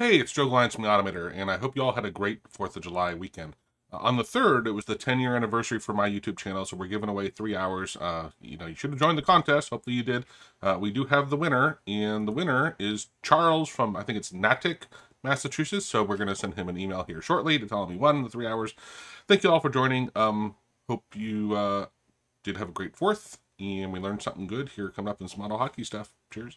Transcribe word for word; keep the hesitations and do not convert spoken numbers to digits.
Hey, it's Joe Glines from The Automator, and I hope you all had a great fourth of July weekend. Uh, on the third, it was the ten year anniversary for my YouTube channel, so we're giving away three hours. Uh, you know, you should have joined the contest. Hopefully you did. Uh, we do have the winner, and the winner is Charles from, I think it's Natick, Massachusetts, so we're going to send him an email here shortly to tell him he won the three hours. Thank you all for joining. Um, hope you uh, did have a great fourth, and we learned something good here coming up in some model hockey stuff. Cheers.